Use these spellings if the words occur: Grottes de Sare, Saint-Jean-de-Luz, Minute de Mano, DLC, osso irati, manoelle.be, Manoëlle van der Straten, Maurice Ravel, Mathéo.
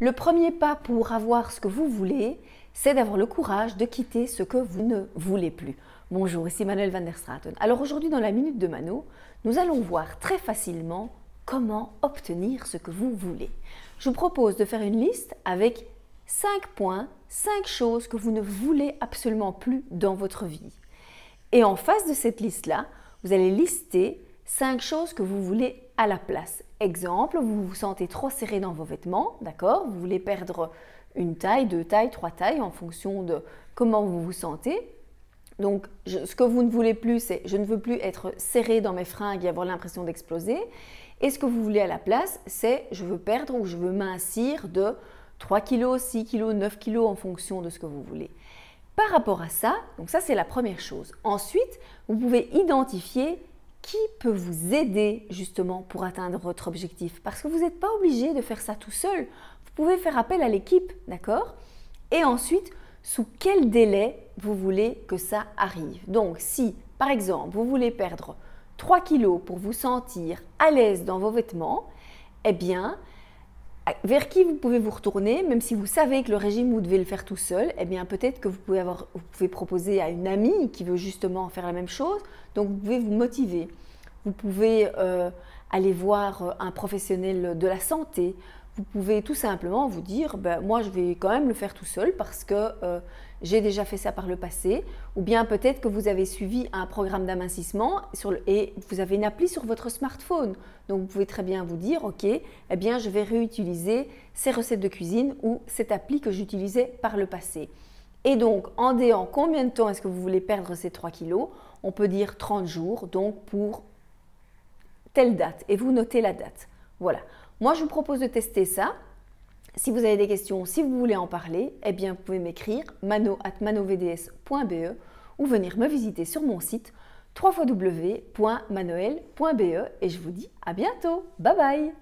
Le premier pas pour avoir ce que vous voulez, c'est d'avoir le courage de quitter ce que vous ne voulez plus. Bonjour, ici Manoëlle van der Straten. Alors aujourd'hui dans la Minute de Mano, nous allons voir très facilement comment obtenir ce que vous voulez. Je vous propose de faire une liste avec 5 points, 5 choses que vous ne voulez absolument plus dans votre vie. Et en face de cette liste-là, vous allez lister 5 choses que vous voulez à la place. Exemple, vous vous sentez trop serré dans vos vêtements, d'accord? Vous voulez perdre une taille, 2 tailles, 3 tailles en fonction de comment vous vous sentez. Donc, ce que vous ne voulez plus, c'est « je ne veux plus être serré dans mes fringues et avoir l'impression d'exploser ». Et ce que vous voulez à la place, c'est « je veux perdre » ou « je veux mincir » de 3 kg, 6 kg, 9 kg en fonction de ce que vous voulez. Par rapport à ça, donc ça c'est la première chose. Ensuite, vous pouvez identifier qui peut vous aider justement pour atteindre votre objectif. Parce que vous n'êtes pas obligé de faire ça tout seul. Vous pouvez faire appel à l'équipe, d'accord? Et ensuite, sous quel délai vous voulez que ça arrive? Donc si, par exemple, vous voulez perdre 3 kilos pour vous sentir à l'aise dans vos vêtements, eh bien, vers qui vous pouvez vous retourner, même si vous savez que le régime, vous devez le faire tout seul, eh bien peut-être que vous pouvez proposer à une amie qui veut justement faire la même chose, donc vous pouvez vous motiver. Vous pouvez aller voir un professionnel de la santé. Vous pouvez tout simplement vous dire ben, « moi je vais quand même le faire tout seul parce que j'ai déjà fait ça par le passé » ou bien peut-être que vous avez suivi un programme d'amincissement et vous avez une appli sur votre smartphone. Donc vous pouvez très bien vous dire « ok, eh bien, je vais réutiliser ces recettes de cuisine ou cette appli que j'utilisais par le passé ». Et donc en déant combien de temps est-ce que vous voulez perdre ces 3 kilos, on peut dire 30 jours donc pour telle date et vous notez la date. Voilà. Moi, je vous propose de tester ça. Si vous avez des questions, si vous voulez en parler, eh bien, vous pouvez m'écrire mano@manovds.be ou venir me visiter sur mon site www.manoelle.be et je vous dis à bientôt. Bye bye.